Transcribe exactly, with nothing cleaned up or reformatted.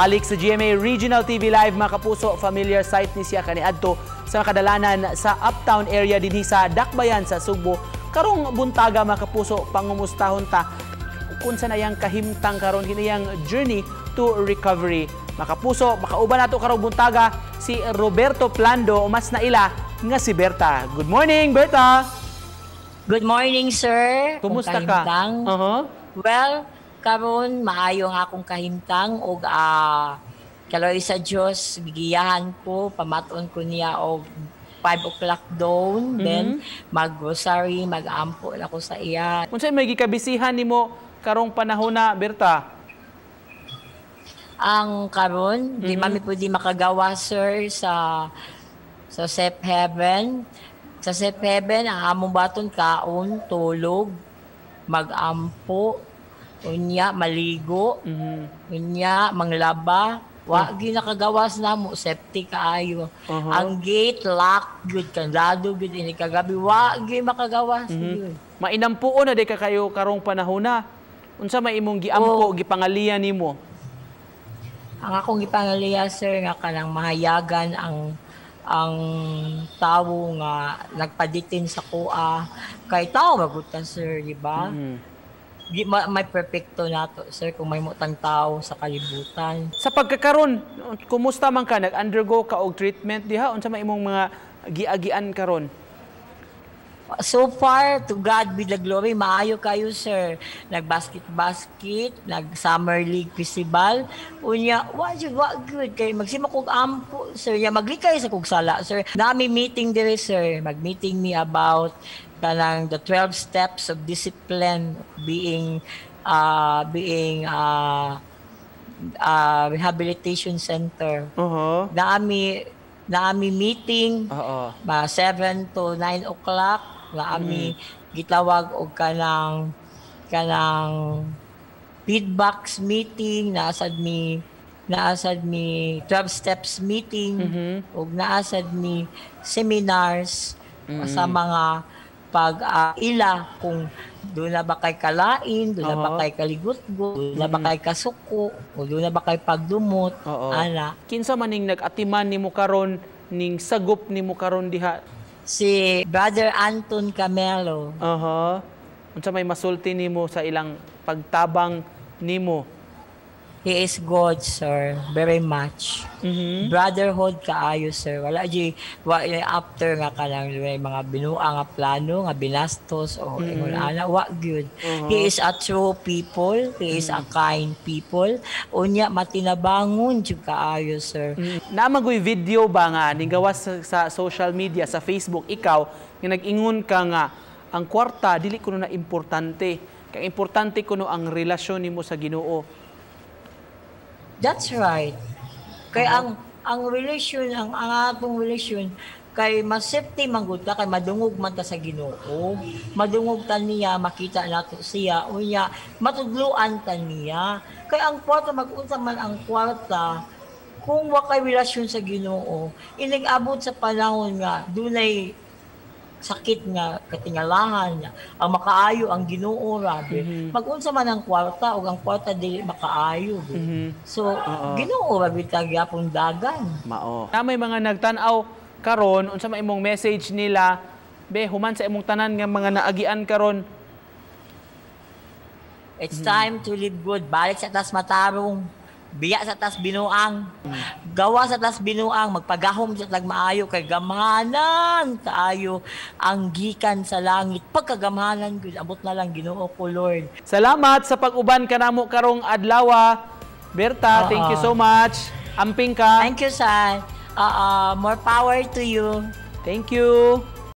Balik sa G M A Regional T V Live, mga kapuso, familiar site ni siya kaniadto sa kadalanan sa uptown area dinhi sa Dakbayan sa Sugbo. Karong buntaga, mga kapuso, pangumustahon ta kung sa nayang kahimtang karon kiniyang journey to recovery. Mga kapuso, makauban nato karong buntaga si Roberto Plando, mas na ila nga si Berta. Good morning, Berta! Good morning, sir. Kumusta ka? Uh-huh. Well, karon maayo nga akong kahimtang og uh, kaloy sa Dios gigiyahan ko, pamaton ko niya og five o'clock dawn, mm -hmm. Then mag-grocery, mag-ampo ako sa iya. Unsay may gikabisihan nimo karong panahon na, Berta? Ang karon, mm -hmm. di mami pwede makagawa, sir, sa sa safe haven. Sa safe haven ang among baton kaon tulog, mag-ampo, unya maligo, mm -hmm. unya manglaba, wa ginakagawas na mo, safety kaayo. Uh -huh. Ang gate lock gud, kandado gud ini kagabi, wa gi makagawas. Mm -hmm. Mainampuon na di ka kayo karong panahon na. Unsa may imong giampo, oh, gipangaliya nimo? Ang akong gipangaliya, sir, nga kanang mahayagan ang ang tawo nga nagpaditin sa kuha kay tawo magutan, sir, di ba? Mm -hmm. May perfecto nato, sir, kung may mutang tao sa kalibutan. Sa pagkakaroon, kumusta man ka? Nag-undergo ka og treatment diha? Unsa may imong mga giagian karon? So far, to God be the glory, maayo kayo, sir. Nag-basket-basket, nag-summer league festival. Unya, wa jud wa good kay magsima kog ampo, sir. Ya maglikay sa kog sala, sir. Nami meeting dire, sir. Mag-meeting me about kanang the twelve steps of discipline, being uh, being uh, uh, rehabilitation center. Uh-huh. Naami naami meeting, uh-huh, ba seven to nine o'clock, naami mm-hmm, gitawag og kanang kanang feedbacks meeting, naasad mi naasad mi twelve steps meeting, mm-hmm, og naasad mi seminars, mm-hmm, sa mga pag uh, ila kung doon na ba kay kalain, doon uh -huh. na ba kay kaligutgo, doon na ba kay kasuko, o doon na ba kay pagdumot, uh -huh. ana. Kinsa maning nag-atiman ni mo karon, ning sagup ni mo karon diha? Si Brother Anton Camelo. Aha. Uh unsa -huh. may masulti ni mo sa ilang pagtabang ni mo? He is God, sir. Very much. Mm-hmm. Brotherhood kaayo, sir. Wala di, wa, after nga ka lang, mga binuang nga plano, nga binastos, o mm-hmm, ingulana, wa good. Uh-huh. He is a true people. He mm-hmm is a kind people. Unya, matinabangon di kaayo, sir. Mm-hmm. Namagoy video ba nga, ninggawas sa, sa social media, sa Facebook, ikaw, nga nag-ingon ka nga, ang kwarta, dili ko na importante. Kaya importante ko no ang relasyon ni mo sa Ginoo. That's right. Kay uh -huh. ang ang relasyon, ang ang atong relasyon kay masipti manggod ta, kay madungog man ta sa Ginoo. Madungog ta niya, makita nato siya, unya matudloan ta niya. Kay ang kwarta, mag-unsa man ang kwarta, kung wa kay relasyon sa Ginoo, inig-abot sa panahon nga dunay sakit nga katingalahan niya, ang makaayo ang Ginoo, rabi. Mm-hmm. Mag-unsa man ang kwarta, o ang kwarta dili makaayo. Mm -hmm. So, uh-oh, Ginoo, rabi, tagyapong dagan. Mao. Na may mga nagtanaw karon, unsa may imong message nila, be, human sa imong tanan nga mga naagian karon? It's mm-hmm time to live good. Balik sa tas matarong. Biya sa tas binuang, gawa sa tas binuang, magpagahom sa tagmaayo, kay gamhanan taayo ang gikan sa langit. Pagkagamhanan gud, abot na lang Ginoo ko, Lord. Salamat sa pag-uban kanamo karong adlawa, Berta. Uh -uh. Thank you so much. Amping ka. Thank you, sir. Uh -uh. More power to you. Thank you.